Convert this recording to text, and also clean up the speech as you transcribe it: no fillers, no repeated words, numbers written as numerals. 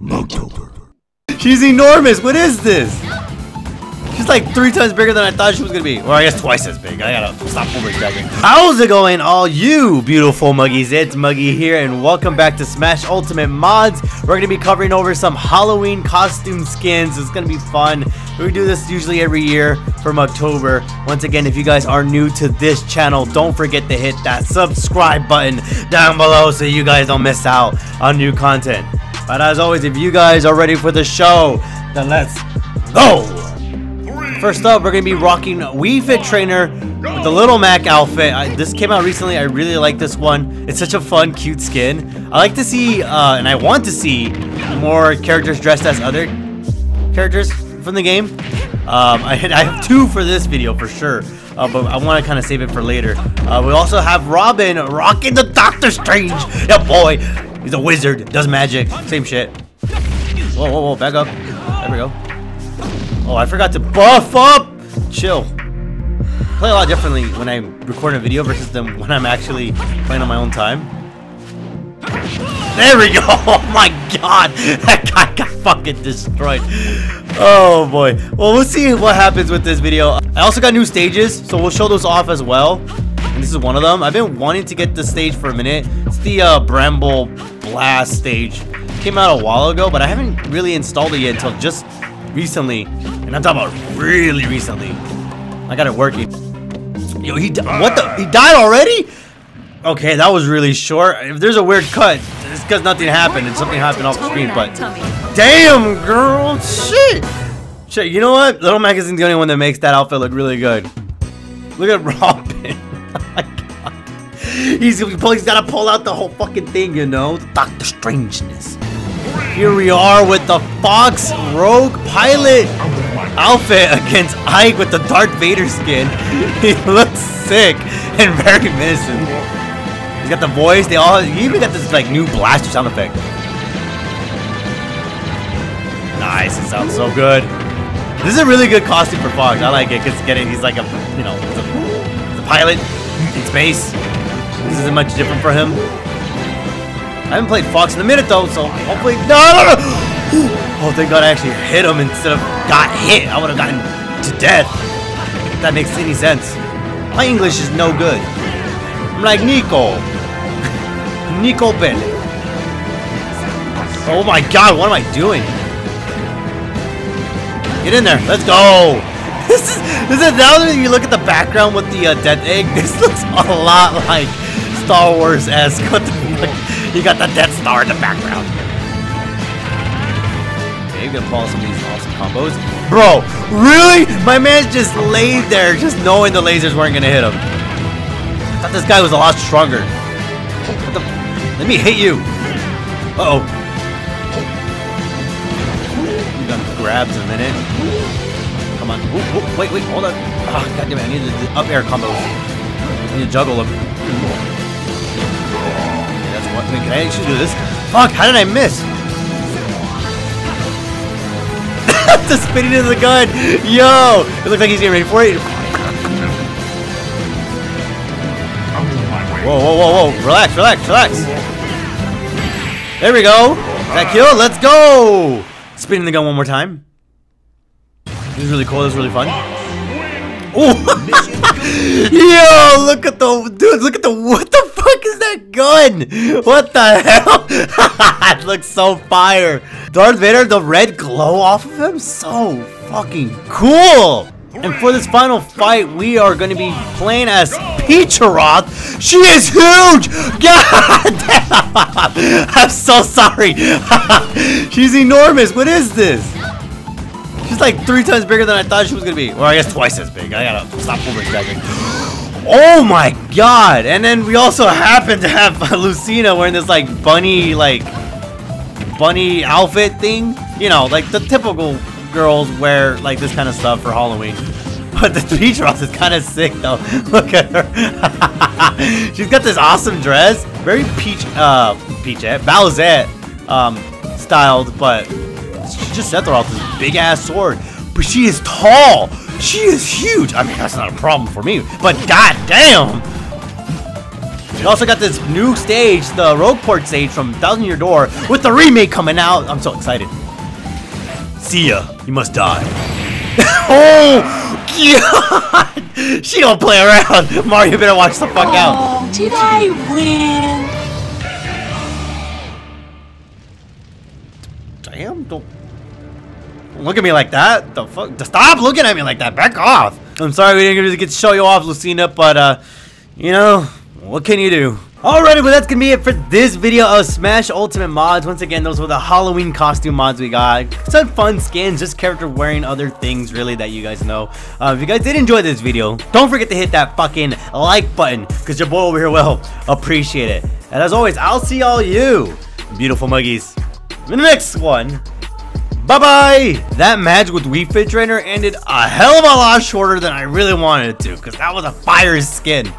Mugtober. She's enormous. What is this? She's like 3 times bigger than I thought she was gonna be. Or I guess twice as big. I gotta stop overexaggerating. How's it going, all you beautiful Muggies? It's Muggy here, and welcome back to Smash Ultimate Mods. We're gonna be covering over some Halloween costume skins. It's gonna be fun. We do this usually every year from October. Once again, if you guys are new to this channel, don't forget to hit that subscribe button down below so you guys don't miss out on new content. But as always, if you guys are ready for the show, then let's go! First up, we're going to be rocking Wii Fit Trainer with the Little Mac outfit. This came out recently. I really like this one. It's such a fun, cute skin. I like to see, and I want to see, more characters dressed as other characters from the game. I have 2 for this video for sure, but I want to kind of save it for later. We also have Robin rocking the Doctor Strange. Yeah, boy. He's a wizard, does magic, same shit. Whoa, whoa, whoa, back up. There we go. Oh, I forgot to buff up! Chill. I play a lot differently when I record a video versus them when I'm actually playing on my own time. There we go! Oh my god! That guy got fucking destroyed. Oh boy. Well, we'll see what happens with this video. I also got new stages, so we'll show those off as well. And this is one of them. I've been wanting to get this stage for a minute. It's the Bramble Blast stage. It came out a while ago, but I haven't really installed it yet until just recently. And I'm talking about really recently. I got it working. Yo, he died already? Okay, that was really short. If there's a weird cut, it's because nothing happened and something happened off the screen, but damn, girl, shit. Shit, you know what? Little Mac isn't the only one that makes that outfit look really good. Look at Robin. He's gotta pull out the whole fucking thing, you know? Doctor Strangeness. Here we are with the Fox Rogue Pilot outfit against Ike with the Darth Vader skin. He looks sick and very menacing. He's got the voice, he even got this like new blaster sound effect. Nice, it sounds so good. This is a really good costume for Fox. I like it because he's like a, you know, he's a pilot in space. This isn't much different for him. I haven't played Fox in a minute though, so hopefully no! Oh, thank God I actually hit him instead of got hit. I would have gotten to death. If that makes any sense. My English is no good. I'm like Nico Bell. Oh my God, what am I doing? Get in there. Let's go. This is now that you look at the background with the Death Egg. This looks a lot like Star Wars-esque. You got the Death Star in the background. Okay, you're gonna follow some of these awesome combos. Bro, really? My man just laid there just knowing the lasers weren't gonna hit him. I thought this guy was a lot stronger. What the? Let me hit you. Uh-oh. You got grabs in a minute. Come on. Ooh, ooh, wait, hold on. Ah, oh, goddammit, I need the up air combo. I need to juggle him. Okay, that's one thing. Can I actually do this? Fuck, how did I miss? The spinning of the gun! Yo! It looks like he's getting ready for it. Whoa, whoa, whoa, whoa. Relax, relax, relax. There we go. That kill, let's go! Spinning the gun one more time. This is really cool. This is really fun. Oh, yo! Look at the dude. Look at the what the fuck is that gun? What the hell? It looks so fire. Darth Vader, the red glow off of him, so fucking cool. And for this final fight, we are going to be playing as Peachroth. She is huge. God damn! I'm so sorry. She's enormous. What is this? She's like 3 times bigger than I thought she was gonna be. Or I guess twice as big. I gotta stop overexaggerating. Oh my god! And then we also happen to have Lucina wearing this like bunny outfit thing. You know, like the typical girls wear like this kind of stuff for Halloween. But the Peachroth is kind of sick though. Look at her. She's got this awesome dress, very Peachette, Bowsette, styled, but. She just set her off this big ass sword, but she is tall. She is huge. I mean, that's not a problem for me, but god damn. We also got this new stage, the Rogueport stage from 1000 Year Door, with the remake coming out. I'm so excited. See ya. You must die. Oh God! She don't play around. Mario, better watch the fuck out. Did I win? Damn! Don't look at me like that. The fuck! Stop looking at me like that. Back off. I'm sorry we didn't get to show you off, Lucina, but you know. What can you do? Alrighty, well that's gonna be it for this video of Smash Ultimate Mods. Once again, those were the Halloween costume mods we got. Some fun skins, just character wearing other things really that you guys know. If you guys did enjoy this video, don't forget to hit that fucking like button, because your boy over here will appreciate it. And as always, I'll see all you beautiful muggies in the next one. Bye-bye! That match with Wii Fit Trainer ended a hell of a lot shorter than I really wanted it to, because that was a fire skin.